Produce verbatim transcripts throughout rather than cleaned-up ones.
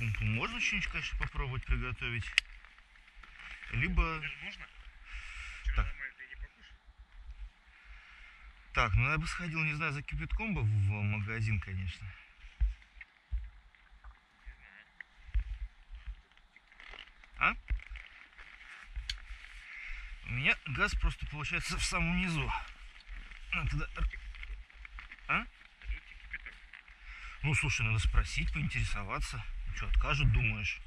пумпу можно очень, конечно, попробовать приготовить. Либо... Так. так, ну я бы сходил, не знаю, за кипятком бы в магазин, конечно. А? У меня газ просто получается в самом низу. Туда... А? Ну, слушай, надо спросить, поинтересоваться. Ну, что, откажут, думаешь?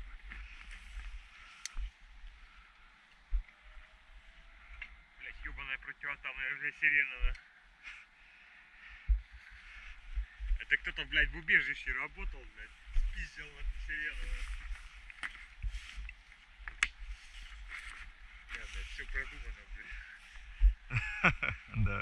Блять, ёбаная противотанная, блядь, сирена, да? Это кто-то, блядь, в убежище работал, блядь, спиздил нахуй сирену, да? Я, блядь, всё продумано, блядь. Да.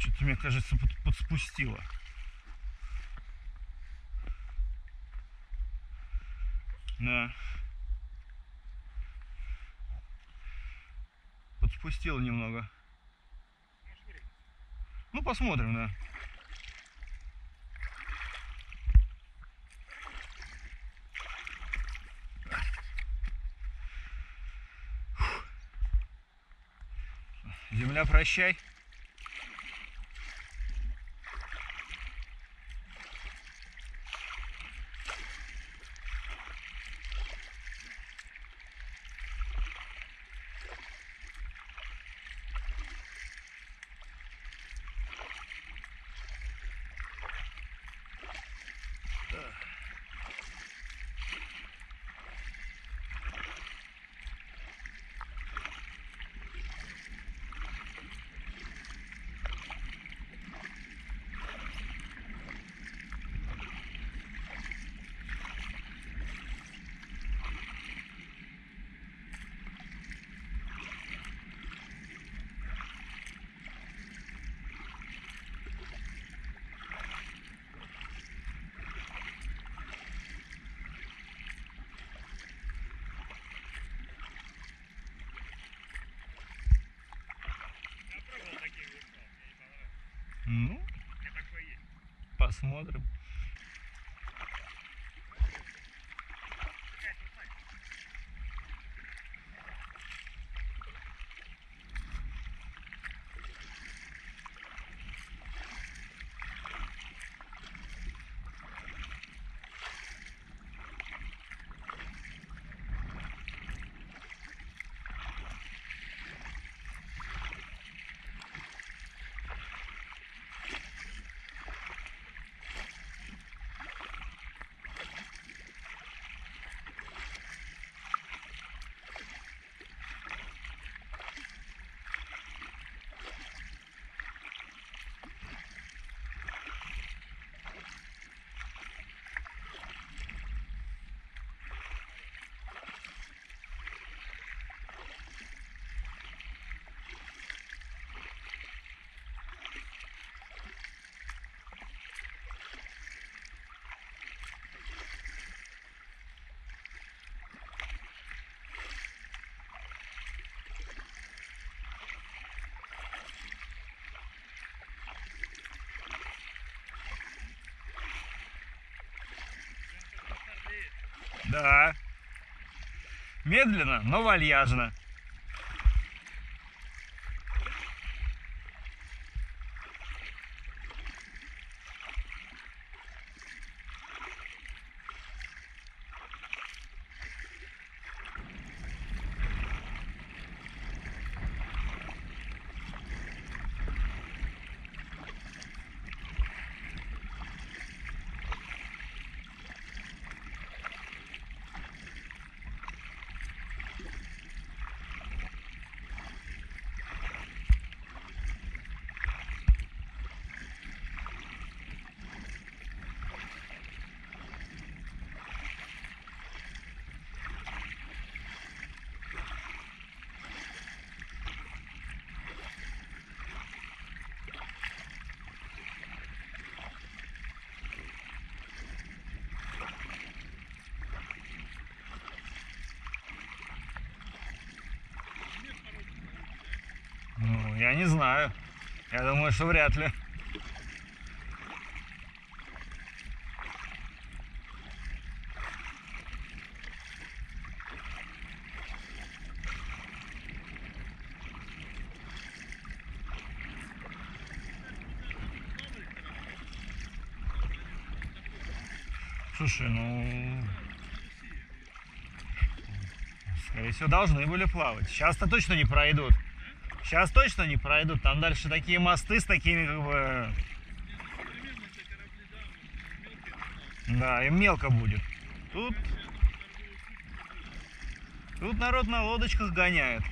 Что-то мне кажется, под, подспустило. Да. Подспустило немного. Ну, посмотрим, да. Земля, прощай. Ну, посмотрим. Да. Медленно, но вальяжно. Я не знаю. Я думаю, что вряд ли. Слушай, ну... Скорее всего, должны были плавать. Сейчас-то точно не пройдут. Сейчас точно не пройдут. Там дальше такие мосты с такими, как бы... Да, им мелко будет. Тут... Тут народ на лодочках гоняет.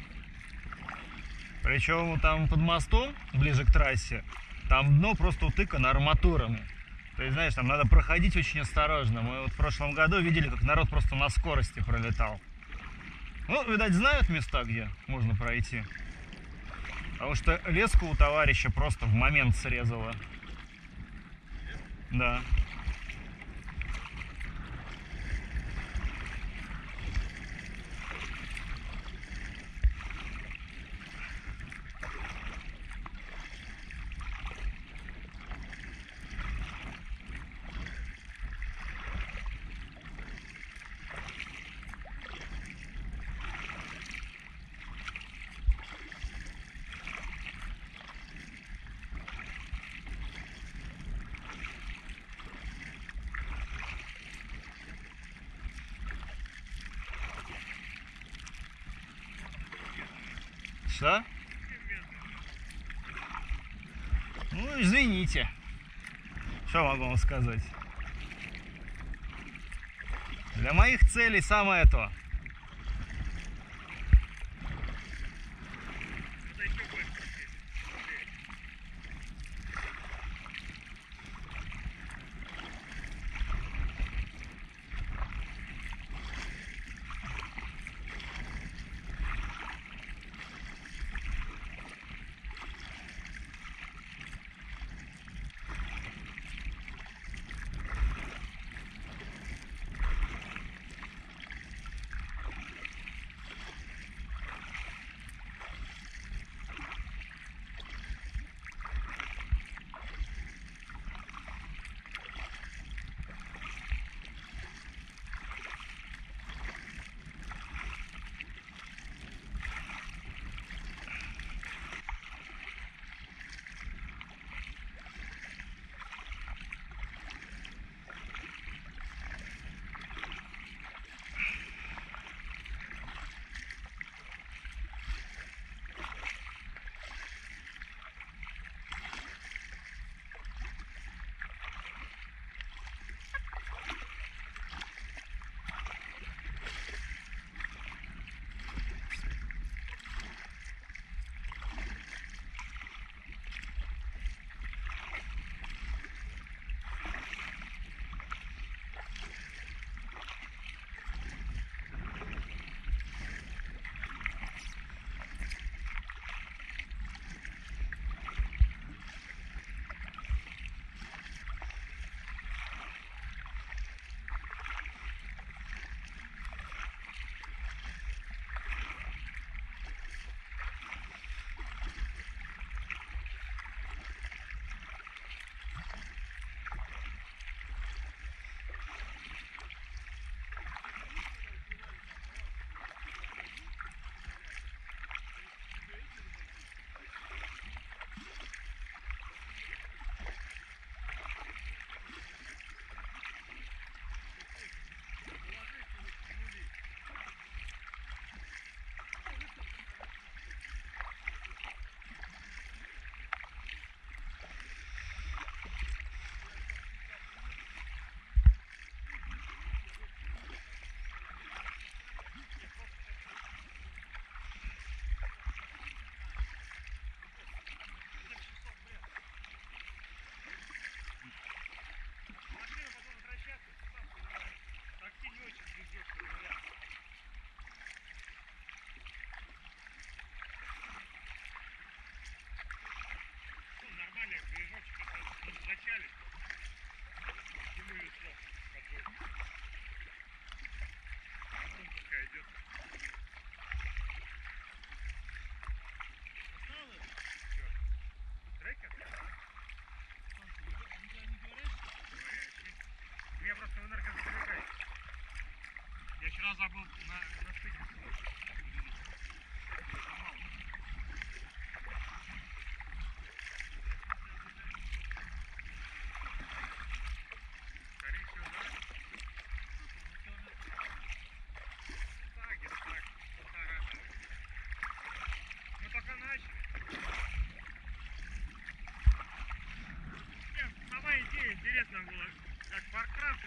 Причем там под мостом, ближе к трассе, там дно просто утыкано арматурами. То есть, знаешь, там надо проходить очень осторожно. Мы вот в прошлом году видели, как народ просто на скорости пролетал. Ну, видать, знают места, где можно пройти. Потому что леску у товарища просто в момент срезала. Да. Да? Ну, извините. Что могу вам сказать? Для моих целей самое то.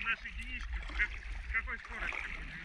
наши единички, как, с какой скоростью вы летите?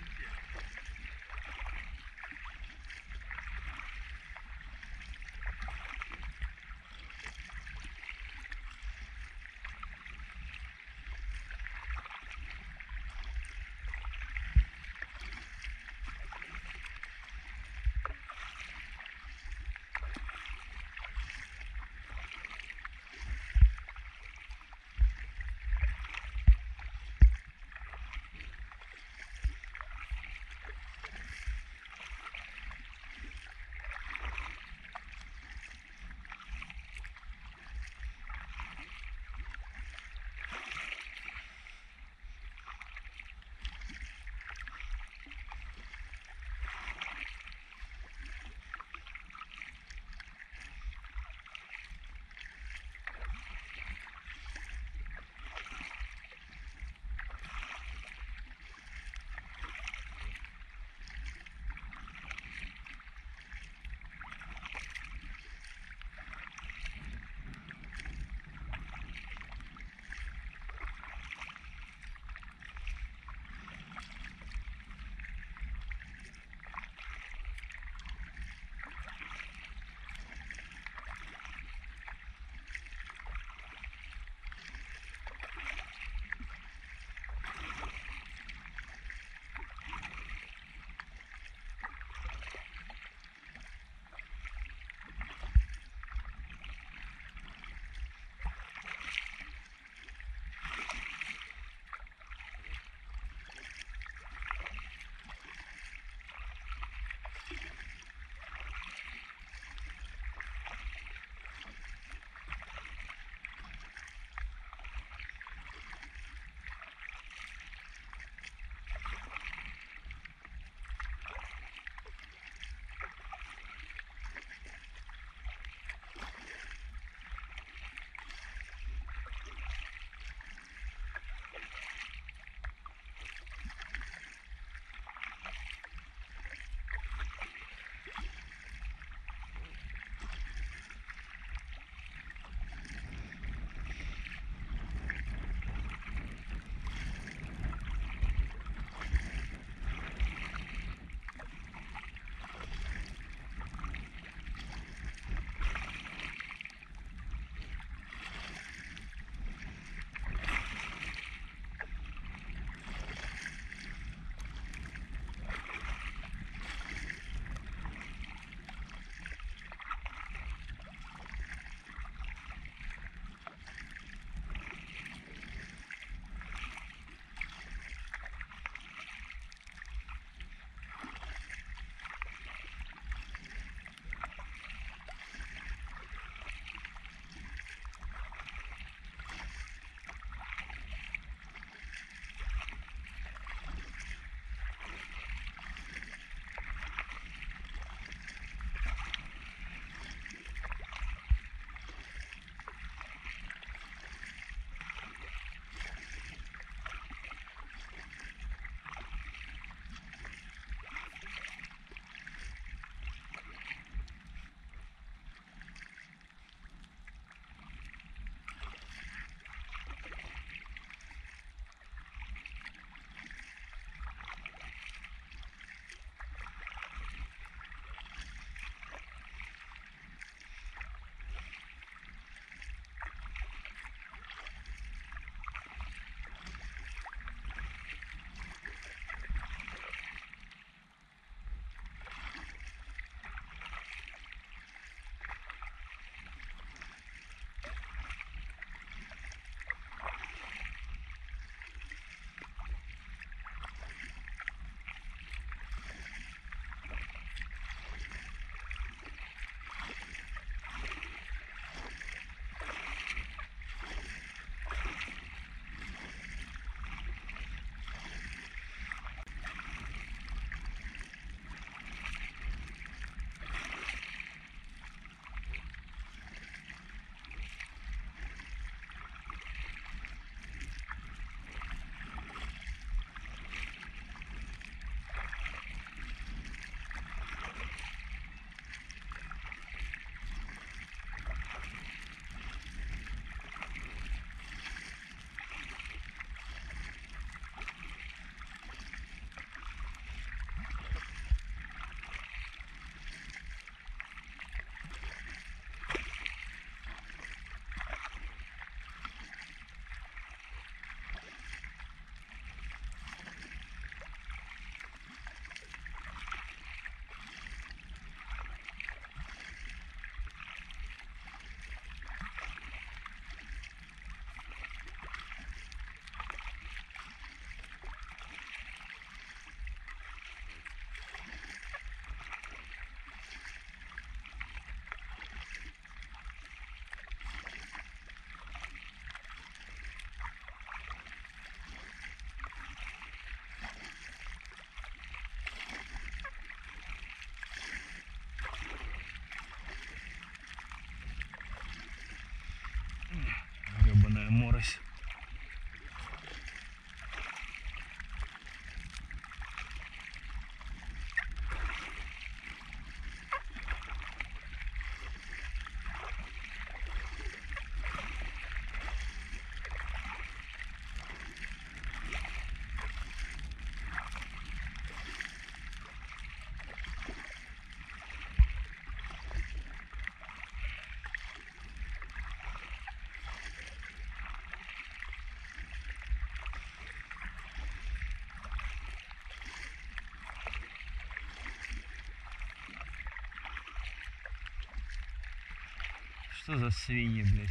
Что за свиньи, блядь?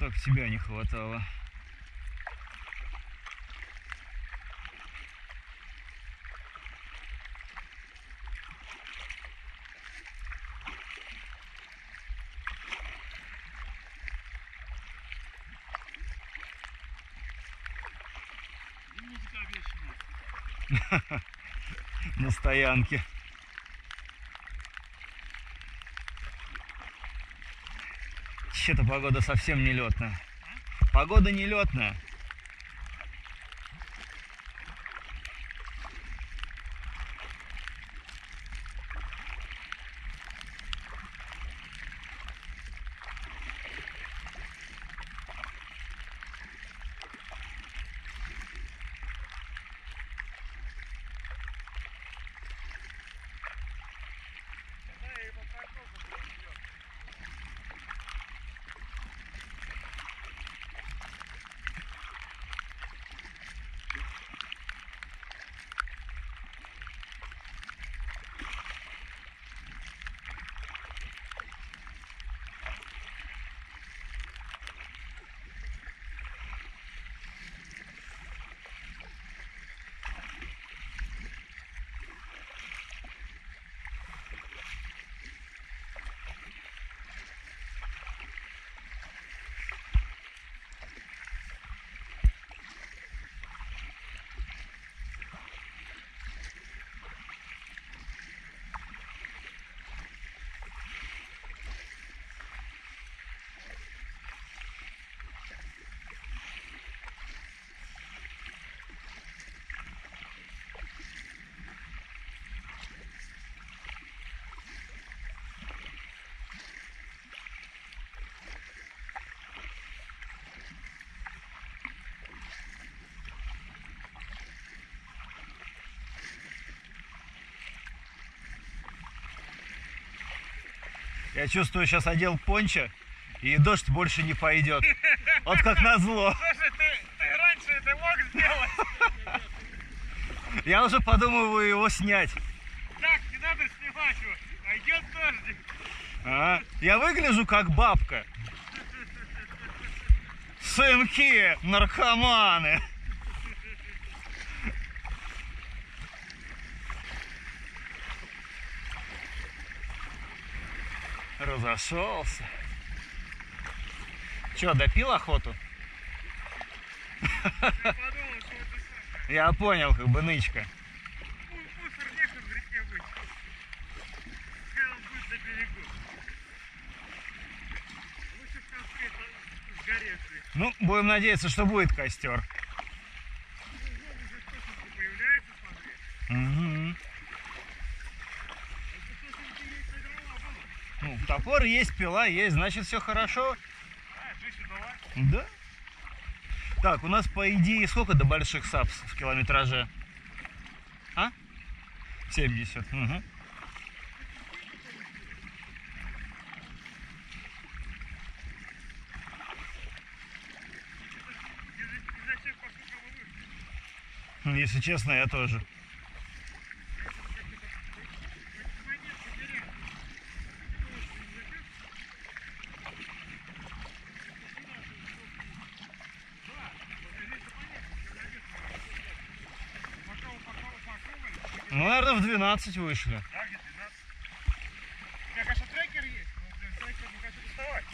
Так тебя не хватало. Музыка вечная. На стоянке. Вообще-то погода совсем нелетная. Погода нелетная. Я чувствую, сейчас одел пончо, и дождь больше не пойдет. Вот как назло. Слушай, ты, ты раньше это мог сделать. Я уже подумываю его снять. Так, не надо снимать его, пойдет дождик. А, я выгляжу как бабка. Сынки, наркоманы. Разошелся. Че, допил охоту? Я понял, как бы нычка. Ну, будем надеяться, что будет костер. Угу. Ну, топор есть, пила есть, значит, все хорошо. А, да. Так, у нас, по идее, сколько до Больших Сабск в километраже? А? семьдесят. Угу. Если честно, я тоже. Ну, наверное, в двенадцать вышли. Да, где двенадцать. У меня, конечно, трекер есть, но трекер не хочу доставать.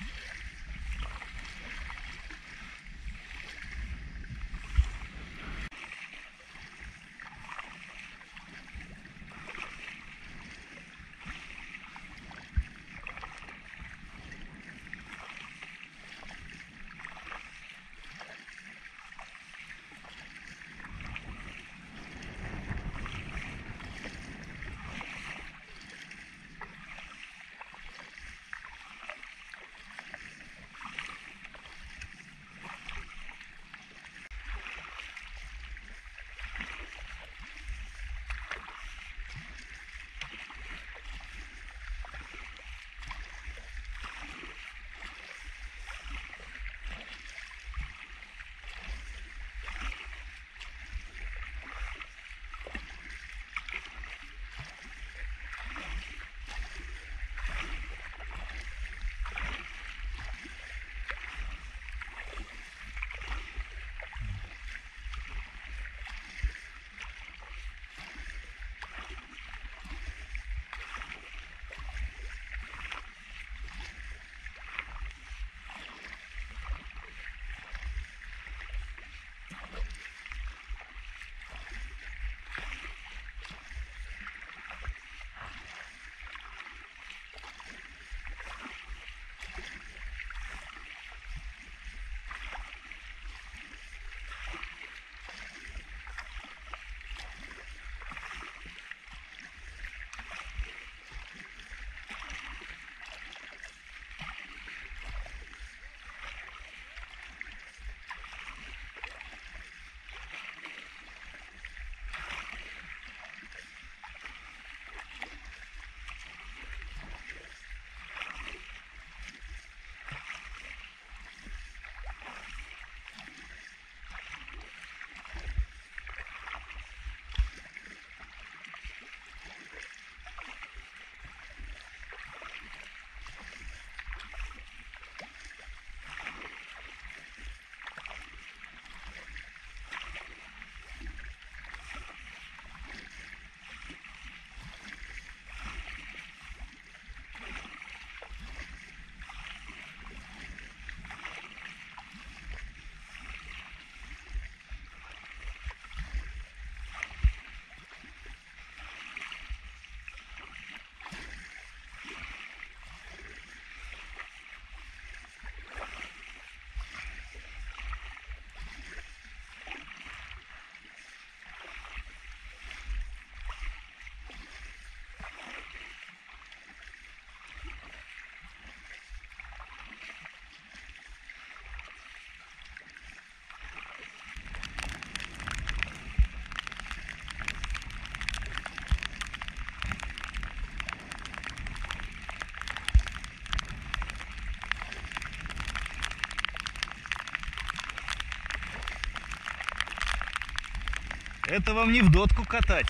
Это вам не в дотку катать.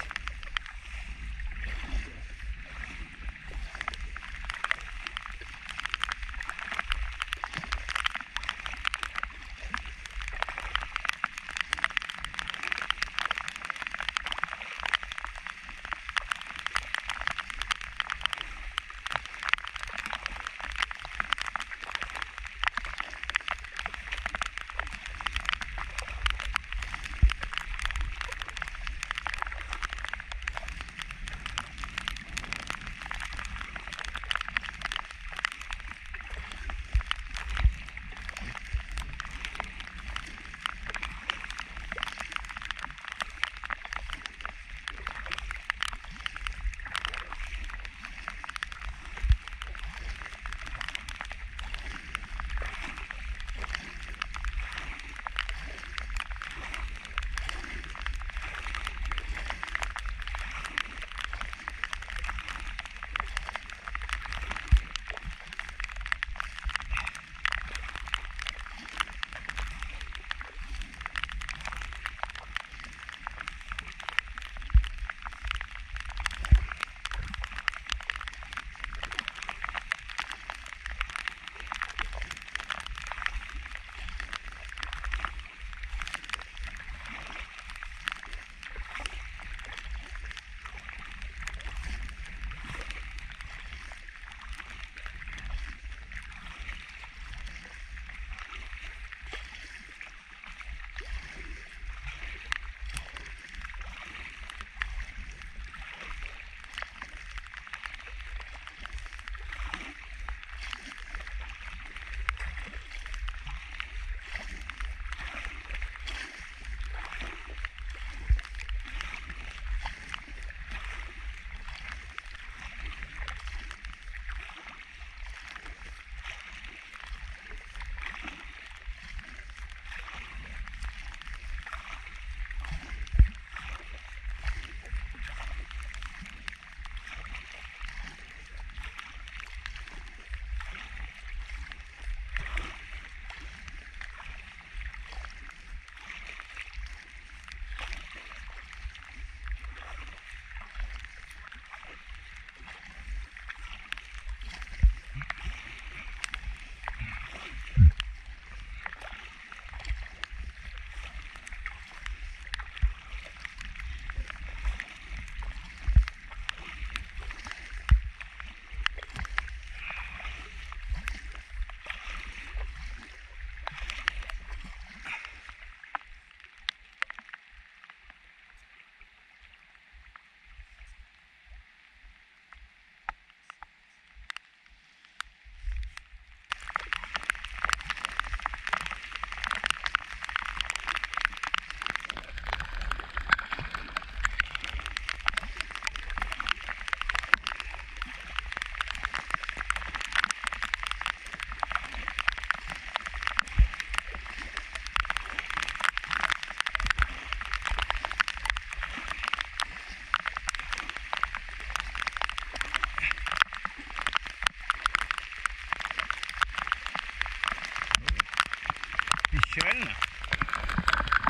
Печально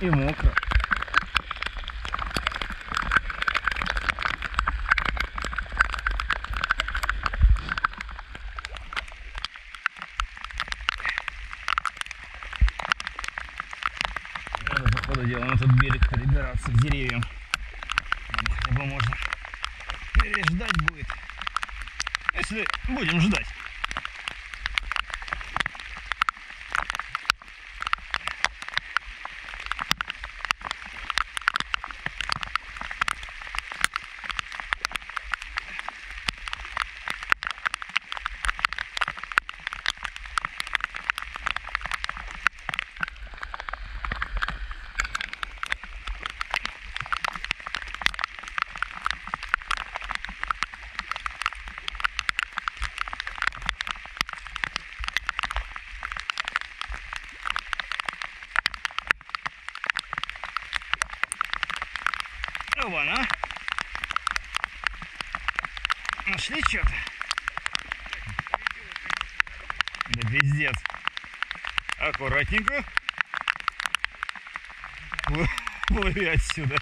и мокро. Надо, по ходу дела, на этот берег перебираться к деревьям. Хотя бы можно переждать будет, если будем ждать. Она. Нашли что-то? Да пиздец. Аккуратненько. Плыви отсюда.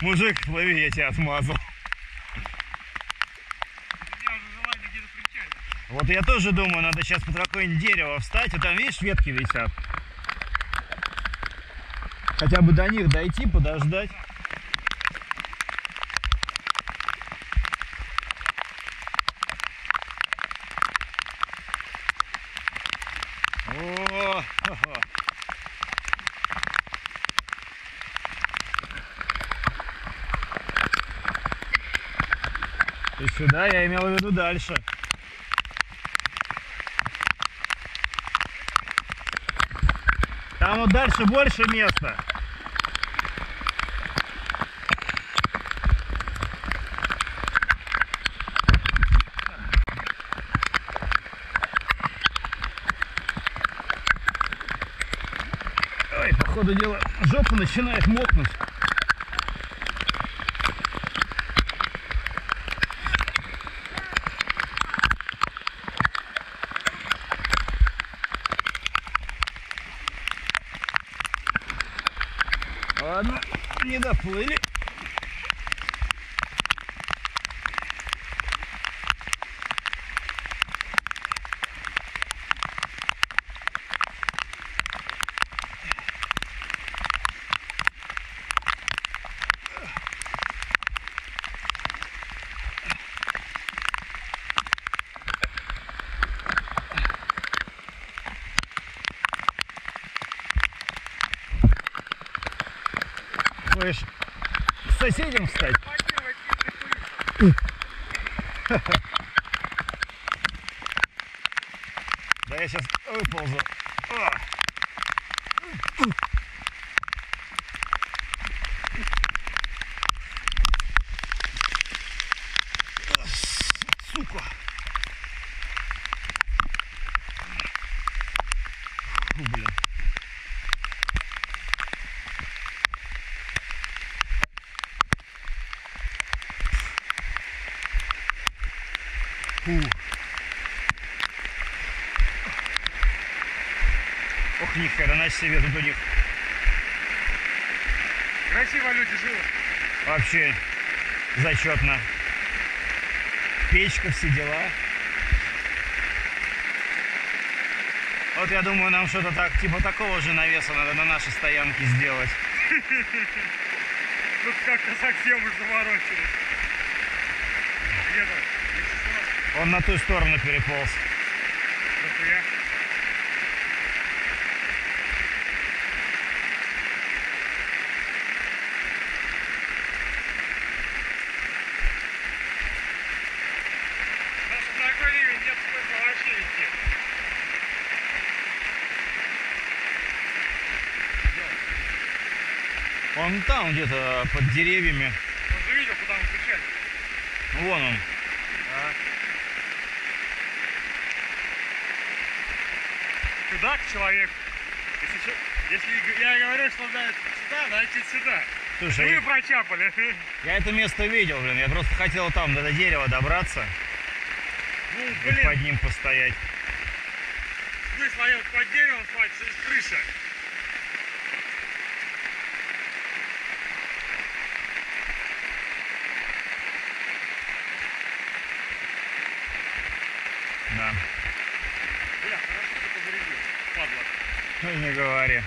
Мужик, плыви, я тебя отмазал. Вот я тоже думаю, надо сейчас под какое-нибудь дерево встать. Вот там, видишь, ветки висят. Хотя бы до них дойти, подождать. О, ха-ха. И сюда я имел в виду дальше. Там вот дальше больше места. Ой, походу дела, жопа начинает мокнуть. Ладно, не доплыли. С соседям встать. Да я сейчас выползу. Сука. Фу, блин. Ох, них, когда на себе тут у них. Красиво люди живут. Вообще зачетно. Печка, все дела. Вот я думаю, нам что-то так, типа такого же навеса надо на нашей стоянке сделать. Тут как-то совсем уж заворочились. Где-то. Он на ту сторону переполз. Даже в такой ливень нет смысла вообще идти. Он там где-то под деревьями. Он же видел, куда он кричал. Вон он. Сюда к человеку. Если, если я говорю, что надо сюда, значит сюда. Слушай, вы прочапали. Я это место видел, блин. Я просто хотел там до дерева добраться. Ну, блин. И под ним постоять. Вы своем под деревом спать, через крыша. Да. Бля, хорошо ты повредил, падла. Ну не говори.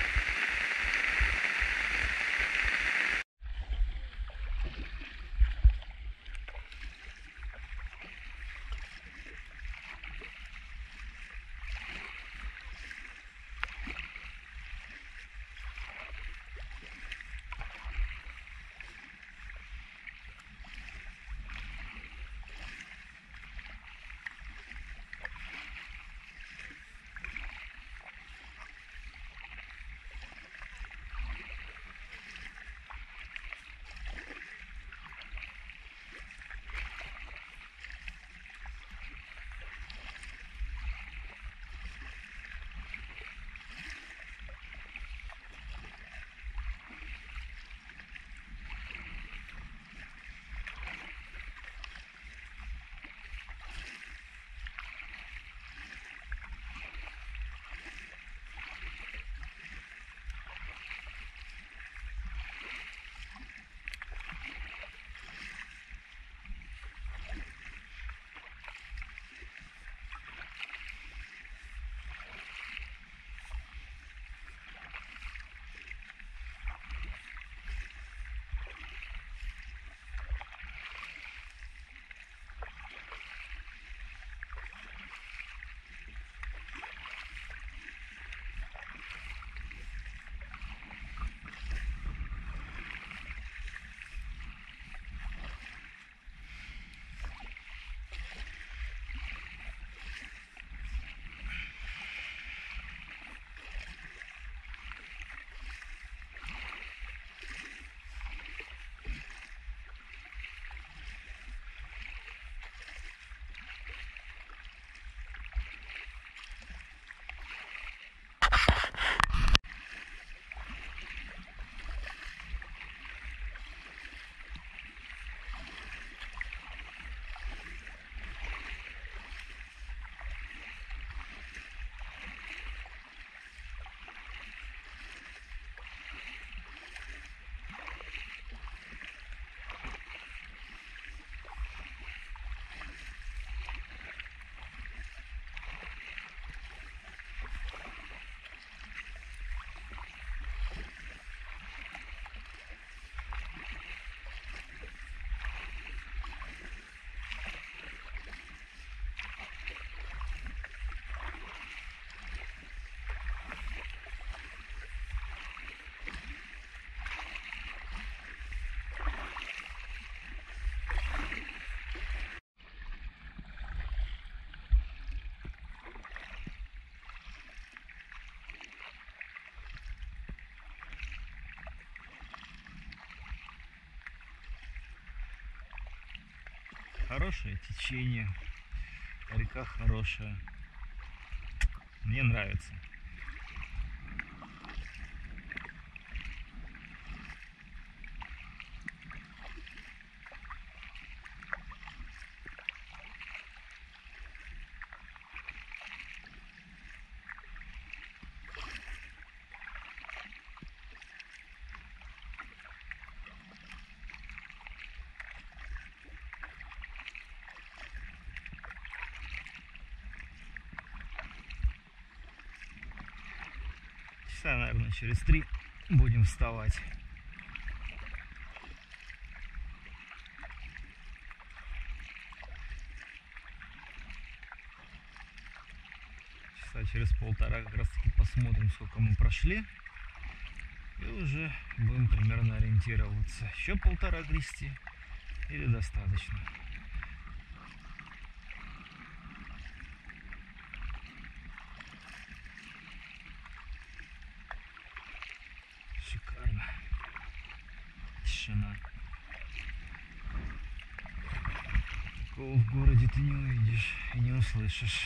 хорошее течение, река хорошая, мне нравится. Часа, наверное, через три будем вставать. Часа через полтора как раз таки посмотрим, сколько мы прошли. И уже будем примерно ориентироваться. Еще полтора грести или достаточно. Шикарно. Тишина. Такого в городе ты не увидишь и не услышишь.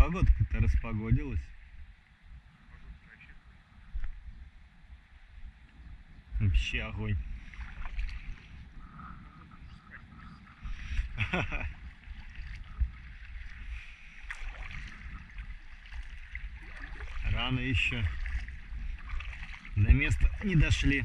Погодка-то распогодилась. Вообще огонь. Рано еще. До места не дошли.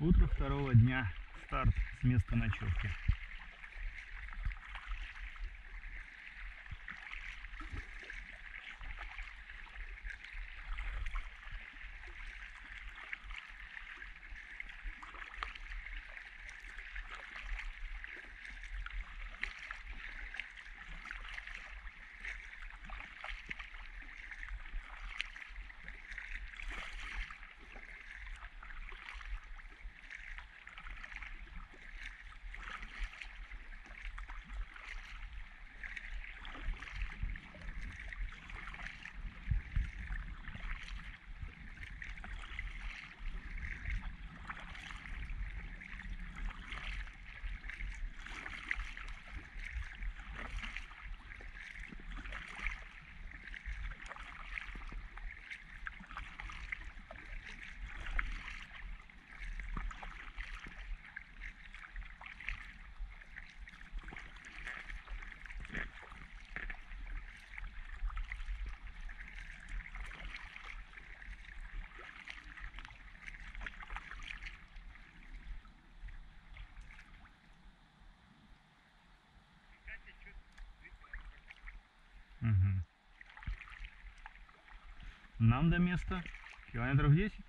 Утро второго дня. Старт с места ночевки. Нам до места километров десять.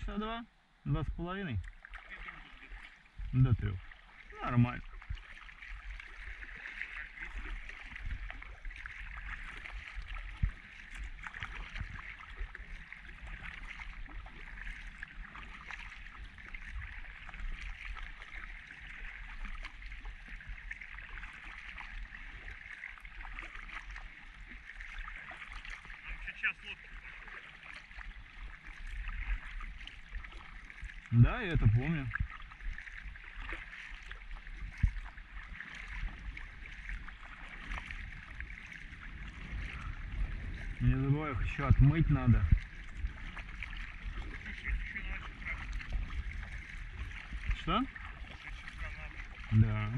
Часа два, два с половиной. До трех. Нормально. Да, я это помню. Не забывай, их еще отмыть надо. Что? Да.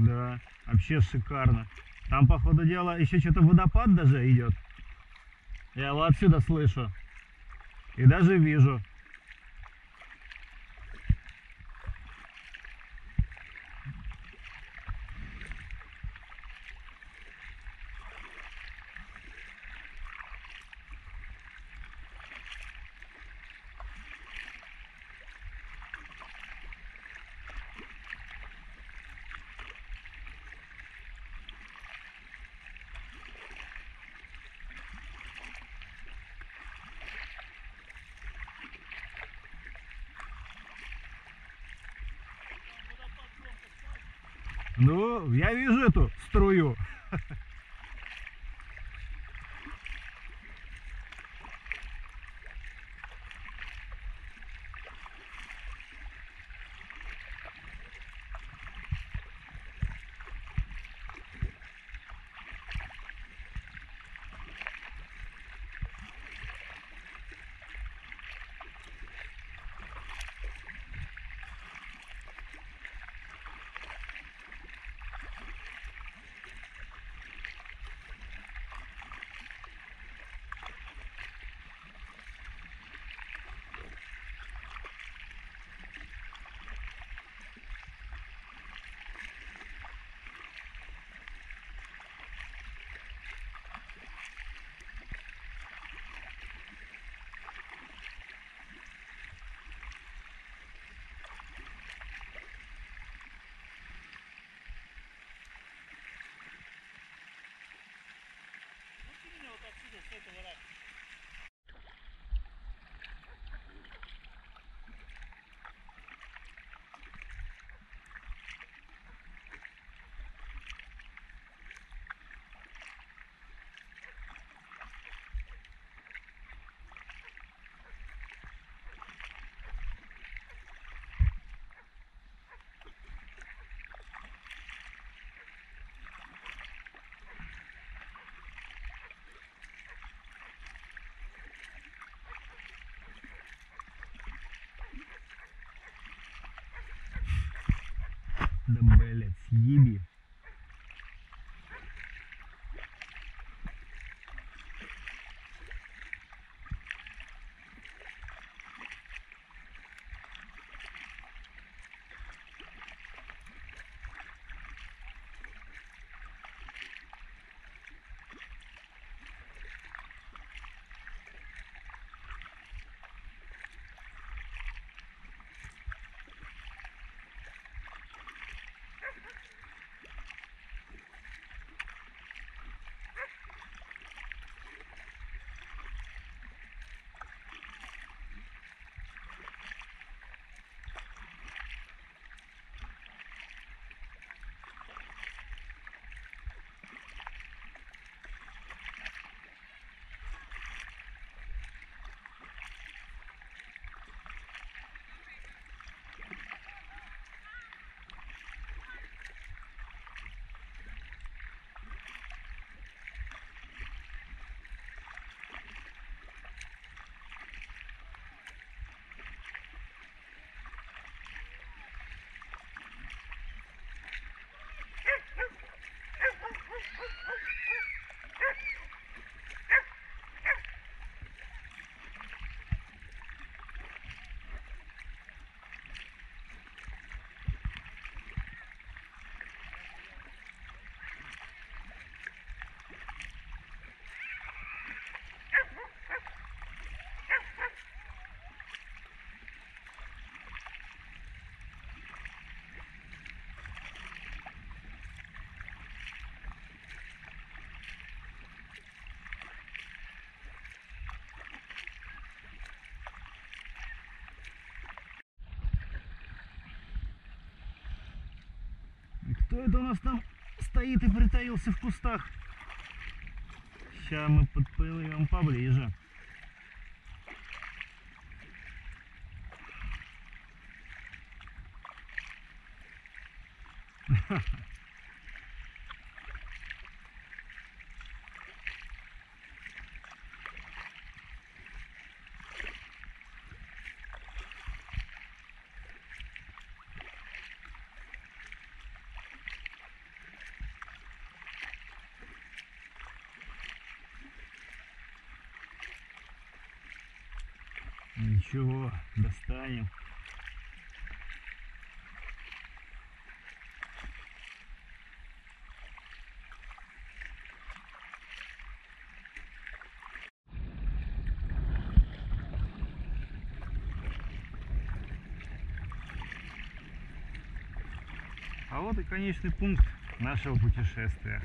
Да, вообще шикарно. Там, по ходу дела, еще что-то водопад даже идет. Я его отсюда слышу. И даже вижу. Ну, я вижу эту струю. Да, блядь, съеби. Кто это у нас там стоит и притаился в кустах? Сейчас мы подплывем поближе. Ничего, достанем. А вот и конечный пункт нашего путешествия.